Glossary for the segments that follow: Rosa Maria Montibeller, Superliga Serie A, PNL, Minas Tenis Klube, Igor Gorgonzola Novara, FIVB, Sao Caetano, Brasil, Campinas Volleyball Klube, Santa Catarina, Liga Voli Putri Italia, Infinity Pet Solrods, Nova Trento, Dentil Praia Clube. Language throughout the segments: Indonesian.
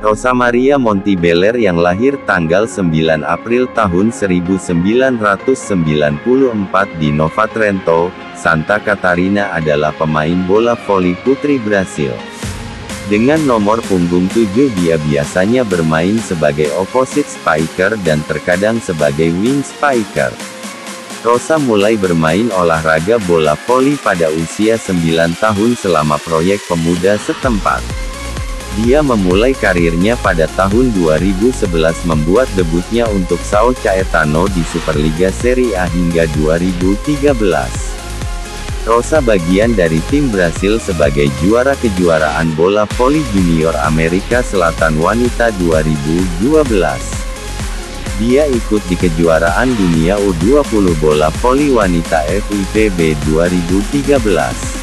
Rosa Maria Montibeller yang lahir tanggal 9 April tahun 1994 di Nova Trento, Santa Catarina adalah pemain bola voli putri Brasil. Dengan nomor punggung 7 dia biasanya bermain sebagai opposite spiker dan terkadang sebagai wing spiker. Rosa mulai bermain olahraga bola voli pada usia 9 tahun selama proyek pemuda setempat. Dia memulai karirnya pada tahun 2011 membuat debutnya untuk Sao Caetano di Superliga Serie A hingga 2013. Rosa bagian dari tim Brasil sebagai juara kejuaraan bola voli junior Amerika Selatan wanita 2012. Dia ikut di kejuaraan dunia U20 bola voli wanita FIVB 2013.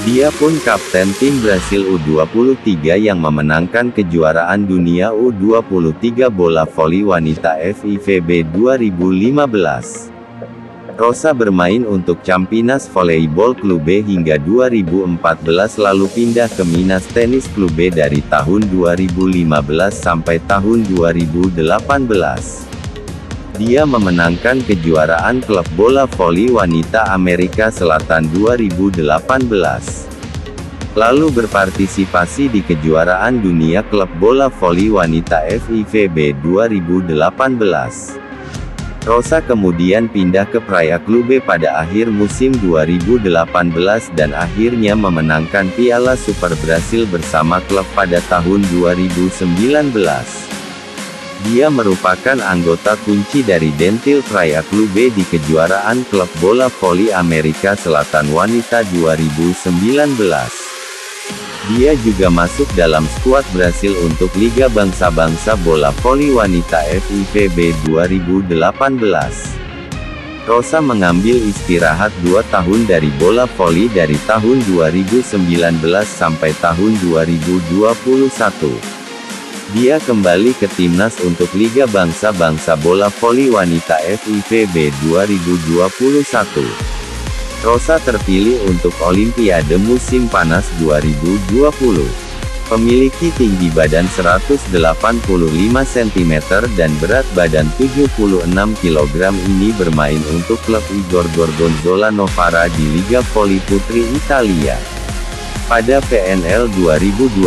Dia pun kapten tim Brasil U23 yang memenangkan kejuaraan dunia U23 bola voli wanita FIVB 2015. Rosa bermain untuk Campinas Volleyball Klube hingga 2014 lalu pindah ke Minas Tenis Klube dari tahun 2015 sampai tahun 2018. Dia memenangkan kejuaraan klub bola voli wanita Amerika Selatan 2018. Lalu berpartisipasi di kejuaraan dunia klub bola voli wanita FIVB 2018. Rosa kemudian pindah ke Praia Clube pada akhir musim 2018 dan akhirnya memenangkan Piala Super Brasil bersama klub pada tahun 2019. Dia merupakan anggota kunci dari Dentil Praia Clube di kejuaraan klub bola voli Amerika Selatan wanita 2019. Dia juga masuk dalam skuad Brasil untuk Liga Bangsa-Bangsa Bola Voli Wanita FIVB 2018. Rosa mengambil istirahat 2 tahun dari bola voli dari tahun 2019 sampai tahun 2021. Dia kembali ke timnas untuk Liga Bangsa-Bangsa Bola Voli Wanita FIVB 2021. Rosa terpilih untuk Olimpiade musim panas 2020. Memiliki tinggi badan 185 cm dan berat badan 76 kg ini bermain untuk klub Igor Gorgonzola Novara di Liga Voli Putri Italia. Pada PNL 2021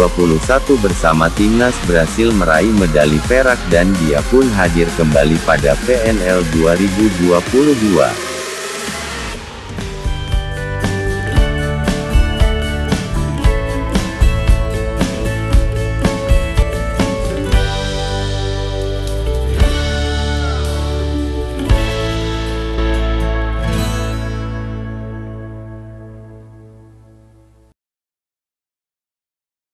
bersama timnas Brasil meraih medali perak dan dia pun hadir kembali pada PNL 2022.